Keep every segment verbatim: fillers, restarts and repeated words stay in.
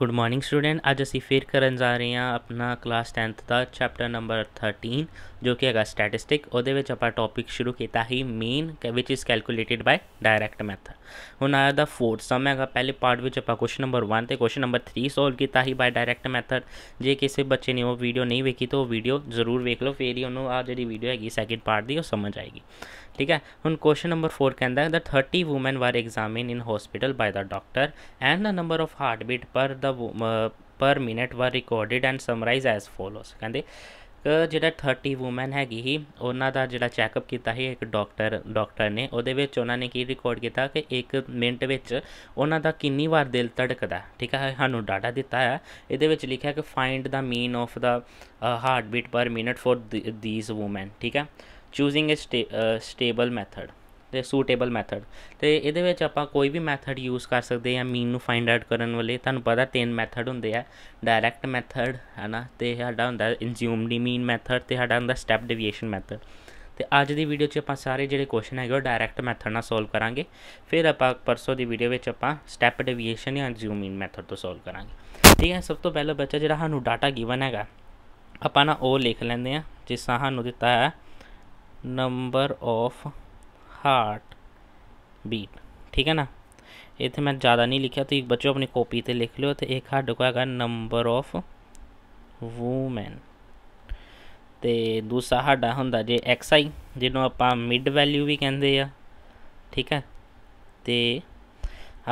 Good morning student, आज असी फिर करन जा रहे हैं अपना क्लास टेंथ का चैप्टर नंबर थर्टीन जो कि है स्टैटिस्टिक। उस टॉपिक शुरू किया ही mean which is calculated by direct method. हुण आया दा फोर्थ सम है। पहले पार्ट में आप क्वेश्चन नंबर वन तो क्वेश्चन नंबर थ्री सोल्व किया ही बाय डायरैक्ट मैथड। जे किसी बच्चे ने वो वीडियो नहीं वेखी तो वीडियो जरूर वेख लो, फिर ही उन्होंने आ जी वीडियो हैगी सैकेंड पार्ट की समझ आएगी। ठीक है, हुण क्वेश्चन नंबर फोर कहता है the thirty women were examine in hospital by the doctor and the number of heart beat per the per minute were recorded and summarise as follows. कहते जो थर्टी वूमेन हैगी ही उन्हों का जो checkup किया ही एक डॉक्टर डॉक्टर ने, उन्होंने की रिकॉर्ड किया कि एक मिनट में उन्हों का कितनी बार दिल धड़कता। ठीक है, सानू डाटा दिता है, ये लिखा कि find the mean of the heart beat per minute for these women. ठीक है, choosing a stay stable method ते सूटेबल मैथड। तो ये आप कोई भी मैथड यूज़ कर सकते हैं मीन नू फाइंड आउट करने वाले। तुहानू पता तीन मैथड होंदे आ, डायरैक्ट मैथड है ना, तो साडा हुंदा इंज्यूम्ड मीन मैथड, तो साडा हुंदा स्टैप डेविएशन मैथड। तो अज दी वीडियो च आपां सारे जिहड़े क्वेश्चन है डायरैक्ट मैथड नाल सोल्व करांगे, फिर आपां परसों दी वीडियो में आपां स्टैप डेविएशन या इंज्यूम्ड मीन मैथड तो सोल्व करांगे। ठीक है, सब तो पहला बच्चा जिहड़ा सानू डाटा गिवन हैगा आपां ना ओ लिख लैंदे आ जिस सानू दिता है नंबर ऑफ हार्ट बीट। ठीक है ना, इतने मैं ज़्यादा नहीं लिखा तो एक बच्चों अपनी कॉपी पर लिख लो। तो एक साढ़े को है नंबर ऑफ वूमेन, तो दूसरा साढ़ा होंदा जे एक्स आई जिन्हों आप मिड वैल्यू भी कहते हैं। ठीक है, तो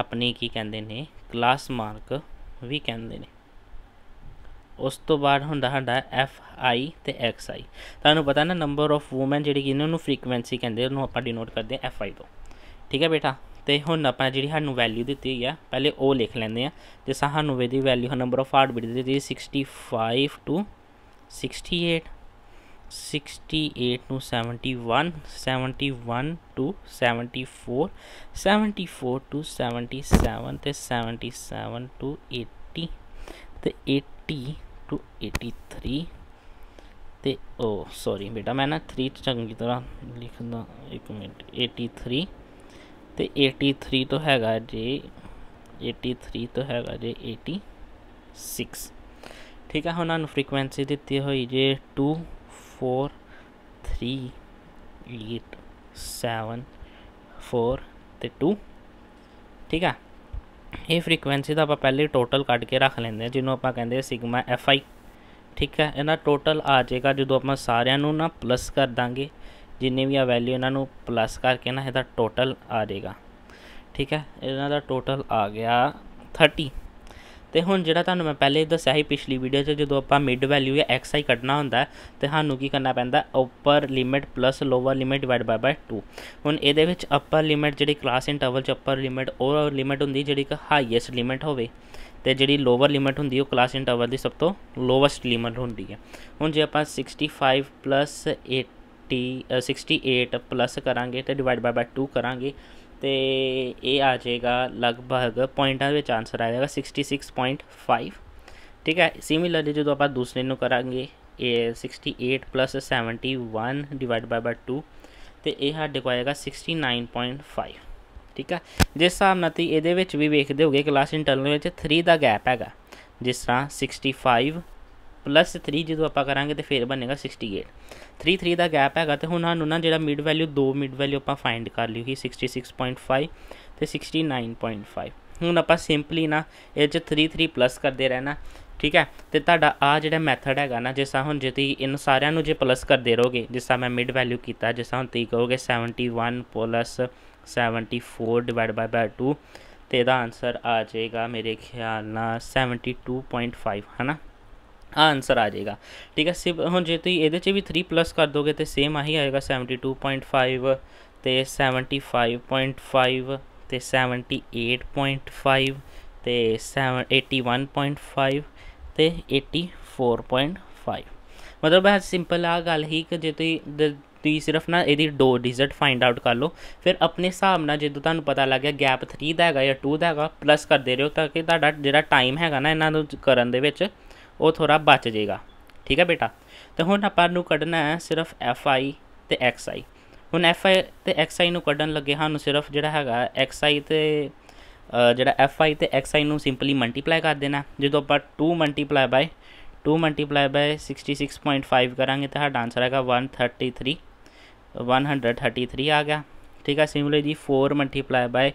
अपनी की कहते हैं क्लास मार्क भी कहते हैं। उस तो बाद हुंदा साडा एफ आई तो एक्स आई। तुहानू पता ना नंबर ऑफ वूमेन जिहड़ी कि इन्हां नू फ्रीकुएंसी कहंदे, उन्होंने आपां डिनोट करते हैं एफ आई तो। ठीक है बेटा, तो हुण आपां जिहड़ी सानू वैल्यू दित्ती हुई है पहले ओ लिख लैंदे आ। ते सानू इहदी value number of heart beat दी sixty five to sixty eight, sixty eight to seventy one, seventy one to seventy four, seventy four to seventy seven, तो सैवनटी सैवन टू एटी, तो एटी टू एटी थ्री। तो oh sorry बेटा मैं ना three चंगी तरह लिखना, एक मिनट, एटी थ्री तो एटी थ्री तो हैगा जे एटी थ्री तो हैगा जे एटी सिक्स। ठीक है, उन्होंने फ्रीकुएंसी दी हुई जे two four three eight seven four तो टू। ठीक है, ये फ्रीकुएंसी तो आप पहले टोटल कट के रख लेंगे जिन्हों आप कहते सिग्मा एफ आई। ठीक है, इनका टोटल आ जाएगा जो आप सारू ना प्लस कर देंगे, जिन्हें भी आ वैल्यू इन्हों प्लस करके ना यदा टोटल आ जाएगा। ठीक है, इनका टोटल आ गया थर्टी। तो हूँ जो तुम मैं पहले दसाया ही पिछली वीडियो जो आप मिड वैल्यू या एक्स आई कढ़ना होंगे तो सूँ की करना पैंता upper limit plus lower limit divide by by two. हूँ ये अपर लिमिट जी क्लास इंटरवल अपर लिमिट और लिमिट होंगी जी एक हाईएस्ट लिमिट हो, जी लोअर लिमिट होंगी क्लास इंटरवल की सब तो लोवैसट लिमिट होंगी है। हूँ जो आप sixty five plus eighty sixty eight plus करा तो डिवाइड बाय बाय टू करा तो ये आ जाएगा लगभग पॉइंटा में आंसर आ जाएगा सिक्सटी सिक्स पॉइंट फाइव। ठीक है, सिमिलरली जो आप दूसरे को करा sixty eight plus seventy one divide by by two तो यह साढ़े को आएगा सिक्सटी नाइन पॉइंट फाइव। ठीक है, जिस हिसाब नाल ये भी वेखते हो गए क्लास इंटरनल में थ्री का गैप हैगा, जिस तरह सिक्सटी फाइव प्लस थ्री जो आप करा तो फिर बनेगा सिक्सटी एट, थ्री थ्री का गैप है। तो हूँ उन्होंने ना जो मिड वैल्यू दो मिड वैल्यू आप फाइंड कर ली ही सिक्सटी सिक्स पॉइंट फाइव तो सिक्सटी नाइन पॉइंट फाइव। हूँ आप सिंपली ना ये थ्री थ्री प्लस करते रहना। ठीक है, तो आ जो मैथड है ना जिस हूँ जो तीन इन सारू जो प्लस करते रहोगे, जिस मैं मिड वैल्यू किया जिस हूँ ती कहोगे seventy one plus seventy four divide by by two तो यदा आंसर आ जाएगा मेरे ख्याल ना सैवनटी टू पॉइंट फाइव है ना, आंसर आ जाएगा। ठीक है, सिर्फ हम जो तुम ये भी थ्री प्लस कर दोगे तो सेम आही आएगा सैवनटी टू पॉइंट फाइव तो सैवनटी फाइव पॉइंट फाइव तो सैवनटी एट पॉइंट फाइव तो seven eighty one point five तो एटी फोर पॉइंट फाइव। मतलब है सिंपल आ गल ही कि जो तुम तुम सिर्फ ना यदि दो डिजिट फाइंड आउट कर लो, फिर अपने हिसाब ना जो तुहानू पता लग गया गैप थ्री का है या टू का है प्लस करते रहो ताकि तुहाडा जिहड़ा टाइम है ना इन्हां नू करन दे विच वो थोड़ा बच जाएगा। ठीक है बेटा, तो हुण आपां नू कढ़ना है सिर्फ एफ आई तो एक्स आई। हुण एफ आई तो एक्स आई नू कढ़न लगे सानू सिर्फ जिहड़ा हैगा एक्स आई तो ਜਿਹੜਾ एफ आई तो एक्स आई नू सिंपली मल्टीप्लाई कर देना। जो आप two multiply by two multiply by sixty six point five करांगे तो साडा आंसर है one thirty three one hundred thirty three आ गया। ठीक है, सिमिलर जी four multiply by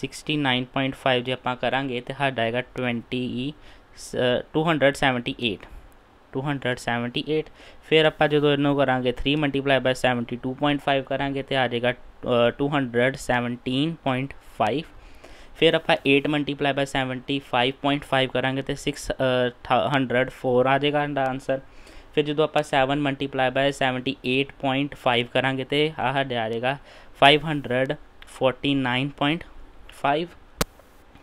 sixty nine point five जो आप करांगे तो साडा है ट्वेंटी ई two hundred seventy eight two hundred seventy eight. फिर आप जो इनू करांगे three multiply by seventy two point five करांगे तो आ जाएगा two hundred seventeen point five. फिर आप eight multiply by seventy five point five करांगे तो सिक्स हंड्रड फोर आ जाएगा आंसर। फिर जो आप seven multiply by seventy eight point five करांगे तो आह आ जाएगा five hundred forty nine point five.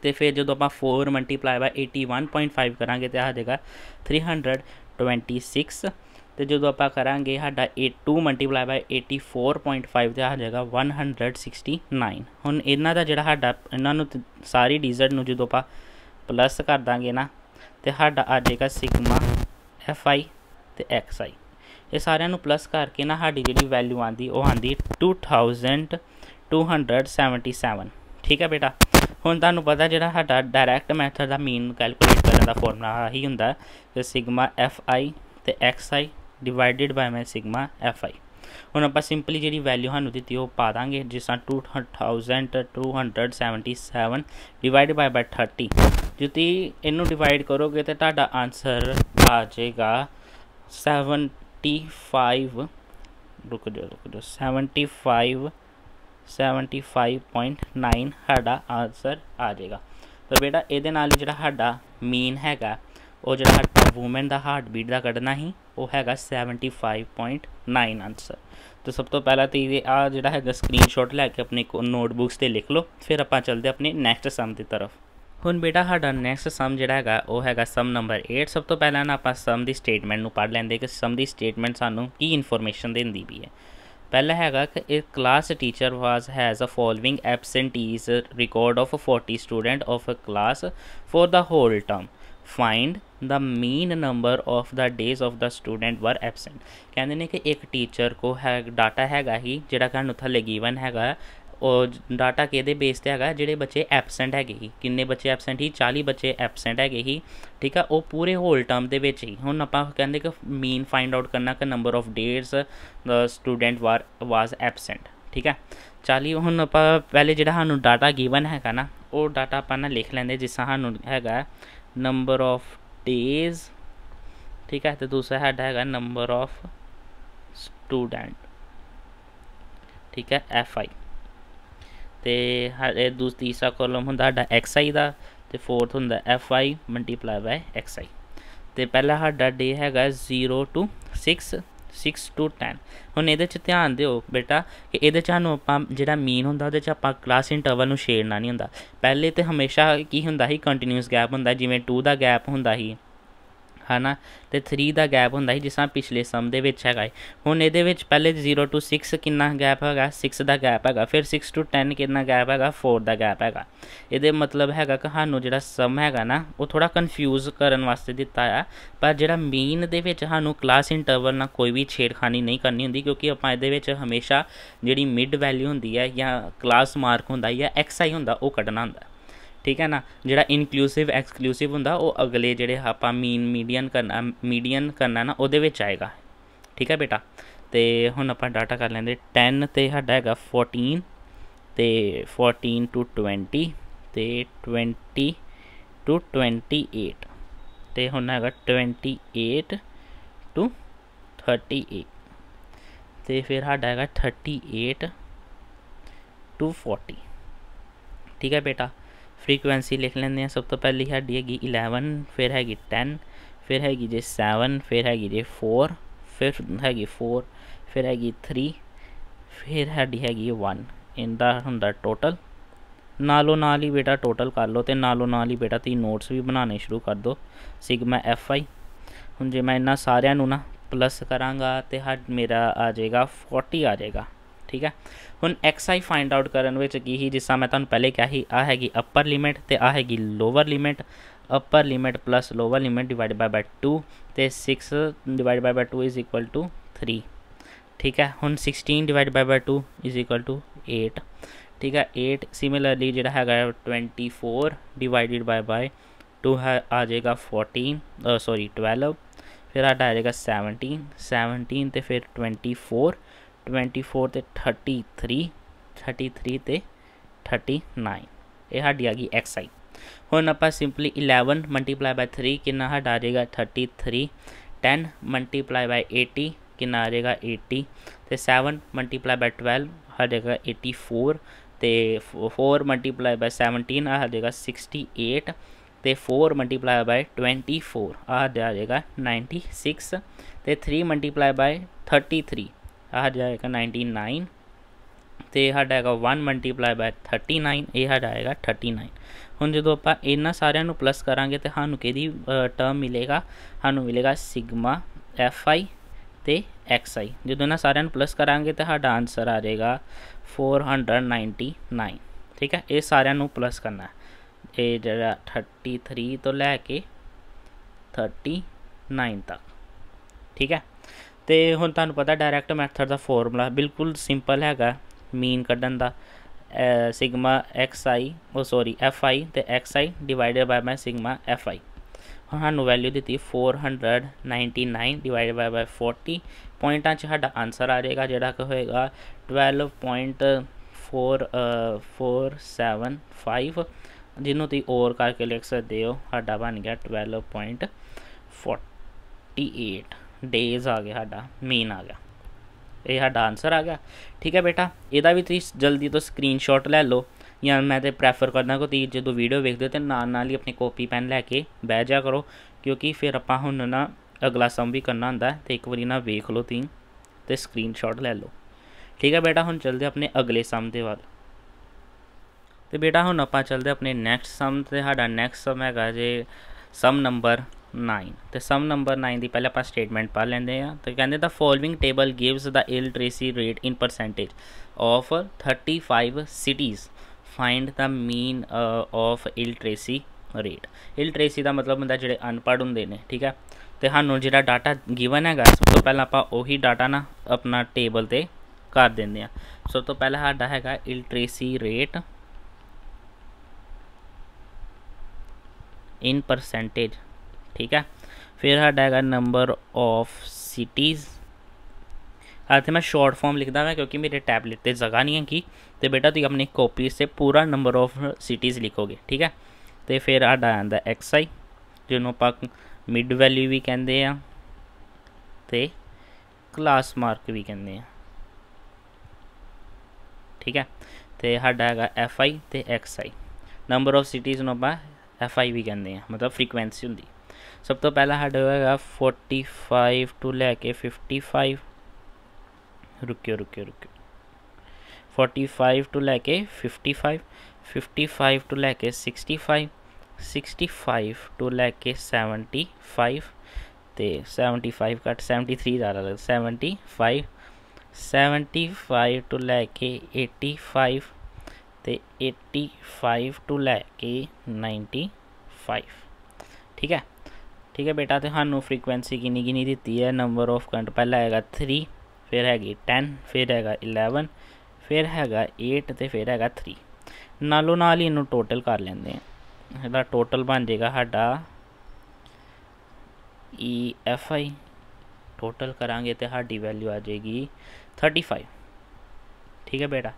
तो फिर जो आप four multiply by eighty one point five करांगे तो आ जाएगा थ्री हंड्रड ट्वेंटी सिक्स। तो जो आप करांगे साडा eight two multiply by eighty four point five तो आ जाएगा वन हंड्रड सिक्सटी नाइन। हुण इन्हां दा जिहड़ा साडा इन्हां नूं सारी डिजिट नूं जो आप प्लस कर देंगे ना तो साडा आ जाएगा सिग्मा एफ आई तो एक्स आई। ये सारियां नूं प्लस करके ना साडी जिहड़ी वैल्यू आँदी वो आँदी two thousand two hundred seventy seven. ठीक है बेटा, हुण तुहानूं पता जिहड़ा साडा डायरैक्ट मैथड का मीन कैलकुलेट करने का फॉर्मूला आही हुंदा कि सिग्मा एफ आई तो एक्स आई डिवाइडेड बाय मैं सिग्मा एफ आई। हुण आपां सिंपली जिहड़ी वैल्यू सानूं दित्ती ओह पा दांगे जिस तरह two thousand two hundred seventy seven divide by by thirty. जो तुसीं इनू डिवाइड करोगे तो तुहाडा आंसर आ जाएगा सैवनटी फाइव रुक जाओ रुक जाओ seventy five seventy five point nine साडा आंसर आ जाएगा। तो बेटा ये जिहड़ा साडा मीन हैगा और जो वूमेन का हार्ट बीट का कढ़ना ही वो हैगा seventy five point nine answer. तो सब तो पहला तो ये आ जो है स्क्रीनशॉट लैके अपने नोटबुक्स से लिख लो। फिर आप चलते अपने नैक्सट सम की तरफ। हुण बेटा साडा नैक्सट सम जो है वह है सम नंबर एट। सब तो पहला ना आप सम की स्टेटमेंट पढ़ लेंगे कि सम की स्टेटमेंट सानू की इनफॉर्मेशन देंदी भी है। पहला हैगा कि class teacher was has a following absentees record of forty student of a class for the whole term, find the mean number of the days of the student were absent. कहते हैं कि एक teacher को है data हैगा ही जिहड़ा सानूं थल्ले गिवन हैगा और डाटा किहदे बेस ते हैगा जिहड़े बच्चे एबसेंट हैगे ही। किन्ने बच्चे एबसेंट ही चालीस बच्चे एबसेंट हैगे ही। ठीक है, वह पूरे होल टर्म के विच ही। हुण आपां कहंदे कि मीन फाइंड आउट करना कि number of days the student were was absent. ठीक है, चालीस हुण आपां पहले जिहड़ा सानूं डाटा गिवन हैगा ना वो डाटा आपां ना लिख लैंदे जिस सानूं हैगा नंबर ऑफ डेज। ठीक है, तो दूसरा साडा हैगा नंबर ऑफ स्टूडेंट। ठीक है, एफ आई तो दूस तीसरा कॉलम हुंदा साडा एक्स आई का, तो फोर्थ हुंदा F I multiply by x आई। तो पहला साडा डे हैगा zero to six six to ten. हुण ये ध्यान दो बेटा कि ये सानूं आपां जिहड़ा मीन हुंदा उहदे च आपां क्लास इंटरवल नूं छेड़ना नहीं हुंदा। पहले तो हमेशा की हुंदा ही कंटीन्यूअस गैप हुंदा, जिवें टू का गैप हुंदा ही है ना तो थ्री का गैप हुंदा ही जिस तरह पिछले सम दे विच हैगा। हुण इहदे विच पहले जीरो टू सिक्स कितना गैप हैगा सिक्स का गैप हैगा, फिर सिक्स टू टेन कितना गैप हैगा फोर का गैप हैगा। ये मतलब हैगा कि सानूं जिहड़ा सम हैगा ना वो थोड़ा कन्फ्यूज़ करन वास्ते दिता है, पर जिहड़ा मीन दे विच सानूं क्लास इंटरवल नाल कोई भी छेड़खानी नहीं करनी हुंदी क्योंकि आपां इहदे विच हमेशा जिहड़ी मिड वैल्यू हुंदी है या क्लास मार्क हुंदा या एक्स आई हुंदा वो कढना हुंदा। ठीक है ना, जिहड़ा इनक्लूसिव एक्सक्लूसिव हुंदा वो अगले जिहड़े आपां मीन मीडियन करना मीडियन करना ना उहदे विच आएगा। ठीक है बेटा, तो हुण आपां डाटा कर लैंदे टेन तो साडा हैगा फोर्टीन तो फोर्टीन टू ट्वेंटी तो ट्वेंटी टू ट्वेंटी एट तो हुण हैगा twenty eight to thirty eight तो फिर साडा हैगा थर्टी एट टू फोर्टी। ठीक है बेटा, फ्रीकुएंसी लिख लें। सब तो पहली साड़ी हैगी इलेवन, फिर हैगी टेन, फिर हैगी जे सैवन, फिर हैगी जे फोर, फिर हैगी फोर, फिर हैगी थ्री, फिर साड़ी हैगी वन। इनका हुंदा टोटल नालों नाल ही बेटा टोटल कर लो तो नालों नाल ही बेटा ती नोट्स भी बनाने शुरू कर दो सिग्मा एफ आई। हुण जे मैं इन्हां सारियां नूं ना प्लस कराँगा तो मेरा आ जाएगा फोर्टी आ जाएगा। ठीक है, हुण एक्स आई फाइंड आउट करन विच की ही जिस तरह मैं तुहानूं पहले कहा ही आ हैगी अपर लिमिट तो आ हैगी lower limit. Upper limit plus lower limit divide by by two तो six divide by by two is equal to three. ठीक है, हुण sixteen divide by by two is equal to eight. ठीक है eight. Similarly जोड़ा है twenty four divided by by two है आ जाएगा फोर्टीन सॉरी ट्वेल्व, फिर साढ़ा आ जाएगा सैवनटीन सैवनटीन तो फिर ट्वेंटी फोर ट्वेंटी फोर तो थर्टी थ्री थर्टी थ्री तो थर्टी नाइन। ये साड़ी आ गई एक्स आई। हुण आपां simply eleven multiply by three कि आ जाएगा thirty three, ten multiply by eighty कि आ जाएगा एटी, तो सैवन मल्टीप्लाई बाय ट्वेल्व आ जाएगा एटी फोर, तो फोर मल्टीप्लाई बाय सैवनटीन आ जाएगा सिक्सटी एट, तो four multiply by twenty four आ जाएगा नाइनटी सिक्स, तो three multiply by thirty three आ जाएगा नाइनटी नाइन, तो साढ़ा है one multiply by thirty nine ये साढ़ा आएगा थर्टी नाइन। हूँ जो आप इन सारू प्लस करा तो सूँ कि टर्म मिलेगा, सूँ मिलेगा सिग्मा एफ आई तो एक्स आई। जो इन्होंने सारू प्लस करा तो साढ़ा आंसर आ जाएगा फोर हंड्रड नाइनटी नाइन। ठीक है ये सारू प्लस करना है, ये जरा थर्टी थ्री तो लैके थर्टी नाइन तक। ठीक है तो हूँ तुम्हें पता डायरैक्ट मैथड का फॉर्मूला बिल्कुल सिंपल है, मीन कढ़न का सिग्मा एक्स आई और सॉरी एफ आई तो x I divided by by sigma F I. हम सानू वैल्यू दी four hundred ninety nine divide by by forty पॉइंटा साढ़ा आंसर आ जाएगा जोड़ा कि होएगा twelve point four four seven five, जिन्हों तुम ओर करके लिख सकते हो साढ़ा बन गया twelve point forty eight days आ गया साढ़ा मीन आ गया, ये साढ़ा आंसर आ गया। ठीक है बेटा इहदा भी तुसीं जल्दी तो स्क्रीनशॉट लै लो, या मैं तो प्रैफर करना कि जो वीडियो वेखदे हो तो नाल नाल ही अपनी कॉपी पेन लैके बह जा करो, क्योंकि फिर आपां हुण ना अगला सम भी करना हुंदा है, तो एक बारी ना वेख लो तीन तो स्क्रीनशॉट लै लो। ठीक है बेटा हुण चलदे अपने अगले सम दे वल। तो बेटा हुण आपां चलदे अपने नैक्सट सम, तो साढ़ा नैक्सट सम हैगा जे सम नंबर नाइन। तो सम नंबर नाइन की पहले आप स्टेटमेंट पढ़ लेंगे हैं, तो कहते the following table gives the illiteracy rate in percentage of thirty five cities find the mean of illiteracy rate. Illiteracy का मतलब होंगे जोड़े अनपढ़ होंगे ने। ठीक है तो सानू जो डाटा गिवन है सब तो पहले आप उही डाटा ना अपना टेबल पर कर देंगे हैं। सब तो पहला साडा है इलिटरेसी रेट इन परसेंटेज। ठीक है फिर साडा है नंबर ऑफ सिटीज़, इत्थे मैं शॉर्ट फॉर्म लिखदा मैं क्योंकि मेरे टैबलेट पर जगह नहीं है कि, तो बेटा तुम अपनी कॉपी से पूरा नंबर ऑफ सिटीज़ लिखोगे। ठीक है तो फिर साडा आंदा एक्स आई जिन्हों आप मिड वैल्यू भी कहते हैं तो क्लास मार्क भी कहते हैं। ठीक है तो साडा है एफ आई तो x I, number of cities नूं आप एफ आई भी कहते हैं, मतलब फ्रीकुएंसी होंगी। सब तो पहला साढ़ा होगा फोर्टी फाइव टू लैके फिफ्टी फाइव रुकियो रुकियो रुकियो फोर्टी फाइव टू लैके fifty five fifty five to लैके sixty five sixty five to लैके सैवनटी फाइव तो सैवनटी फाइव घट सैवनटी थ्री ज़्यादा लग seventy five seventy five to लैके एटी फाइव तो एटी फाइव टू लैके नाइनटी फाइव। ठीक है ठीक है बेटा तो सानू फ्रीकुएंसी किन्नी किन्नी दी है, नंबर ऑफ कंट पहला है थ्री फिर हैगी टेन फिर हैगा इलेवन फिर हैगा एट तो फिर हैगा थ्री, नालों नाल ही इनू टोटल कर लेंगे हैं। इसका टोटल बन जाएगा साडा ई एफ आई, टोटल करांगे तो साडी वैल्यू आ जाएगी थर्टी फाइव। ठीक है बेटा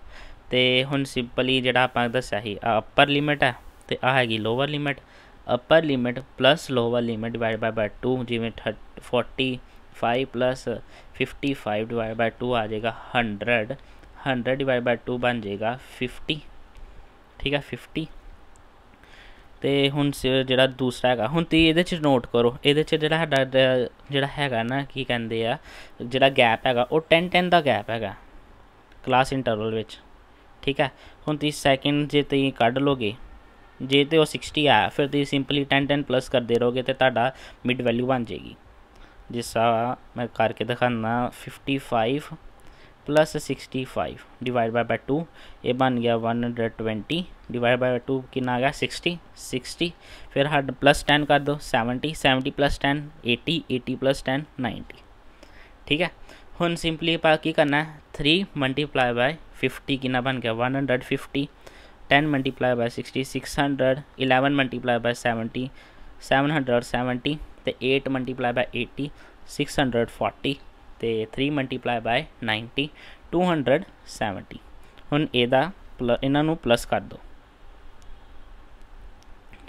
तो हुण सिंपली जिहड़ा आपां दस्सिया ही अपर लिमिट है तो आ हैगी lower limit, upper limit plus lower limit divide by by two जिमें थर्ट forty five plus fifty five divide by two आ जाएगा hundred, hundred divide by two बन जाएगा फिफ्टी। ठीक है फिफ्टी तो हूँ जो दूसरा है हूँ तुम ये नोट करो ये जोड़ा है ना कि कहते हैं जोड़ा गैप है वह टेन टेन का गैप है क्लास इंटरवल में। ठीक है हूँ तुम सैकेंड जो तुम कढ़ लोगे जे तो वह सिक्सटी आया फिर तुम सिंपली टेन टेन प्लस करते रहोगे तो ता मिड वैल्यू बन जाएगी, जिस मैं करके दिखाना fifty five plus sixty five divide by by two ये बन गया one hundred twenty divide by two कि आ गया सिक्सटी सिक्सटी फिर हड प्लस टेन कर दो seventy seventy plus ten eighty eighty plus ten ninety. ठीक है हूँ सिंपली आप करना है थ्री मल्टीप्लाई बाय फिफ्टी की ना बन गया one hundred fifty, ten multiply by sixty six hundred, eleven multiply by seventy seven hundred seventy, तो eight multiply by eighty six hundred forty, तो three multiply by ninety two hundred seventy. हुन एदा प्ल इन्हों प्लस कर दो,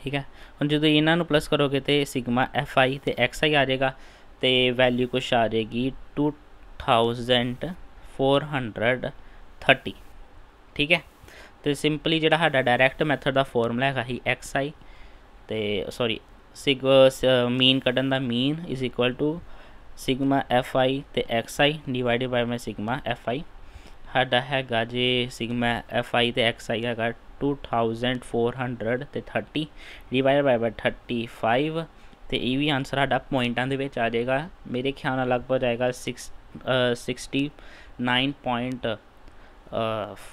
ठीक है। हम जो इन्हों प्लस करोगे तो सिग्मा एफ आई तो एक्स आई आ जाएगा, तो वैल्यू कुछ आ जाएगी two thousand four hundred thirty, ठीक है। तो सिंपली जो डायरैक्ट मैथड का फॉर्मूला है ही एक्स आई तो सॉरी सिग मीन कटन का mean is equal to sigma F आई तो एक्स आई डिवाइड बाय मैं सिगमा एफ आई साडा है जे सिगमा एफ आई तो एक्स आई है टू थाउजेंड फोर हंड्रड तो thirty divide by by thirty five, तो ये भी आंसर साडा पॉइंटा दे विच आ जाएगा। मेरे ख्याल नाल लगभग आएगा six sixty nine point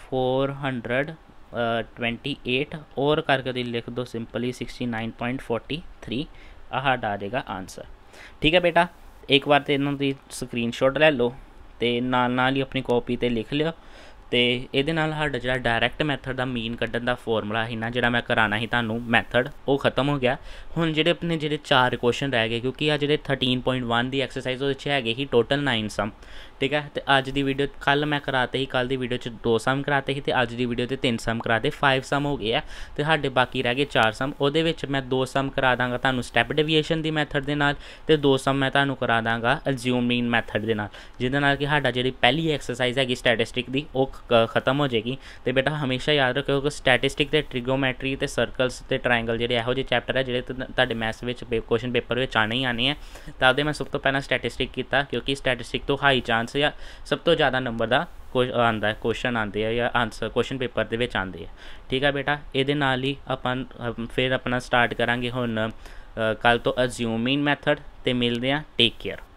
four hundred twenty eight और करके लिख दो simply sixty nine point forty three ah आ जाएगा आंसर, ठीक है बेटा। एक बार तो इन्हों की स्क्रीनशॉट ले लो तो नाल नाल ही अपनी कॉपी पर लिख लियो। तो ये जो डायरैक्ट मैथड का मीन कड्ढन का फॉर्मूला ही ना जो मैं कराना ही थानू मैथड वो खत्म हो गया। हुण जिहड़े अपने जिहड़े चार क्वेश्चन रह गए क्योंकि आज जिहड़े थर्टीन पॉइंट वन की एक्सरसाइज वो है ही टोटल नाइन सम, ठीक है। तो अज की वीडियो कल मैं कराते ही कल की वीडियो दो सम कराते ही तो अज की वीडियो तीन सम कराते फाइव सम हो गए है। तो साढ़े बाकी रह गए चार सम, उहदे मैं दो सम करा दाँगा तुहानू स्टैप डेविएशन की मैथड के नाल, तो दो सम मैं तुहानू करा दाँगा अज्यूम मीन मैथड के नाल, जिहदे नाल कि साडी जिहड़ी पहली एक्सरसाइज हैगी स्टैटिस्टिक दी वो खत्म हो जाएगी। तो बेटा हमेशा याद रखियो कि स्टैटिस्टिक ते ट्रिगोमैट्री ते सर्कल्स ते ट्रायंगल जिहड़े इहो जे चैप्टर है जिहड़े तुहाडे मैथ्स विच क्वेश्चन पेपर विच आने ही आने हैं। तो आपदे मैं सब तो पहला स्टैटिस्टिक कीता क्योंकि स्टैटिस्टिक तो हाई चांस या सब तो ज़्यादा नंबर का आंदा है क्वेश्चन आते हैं या आंसर क्वेश्चन पेपर के आते हैं, ठीक है बेटा। ये ही अपन फिर अपना स्टार्ट करांगे हुण कल तो अज्यूम मीन मैथड, तो मिलते हैं। Take care.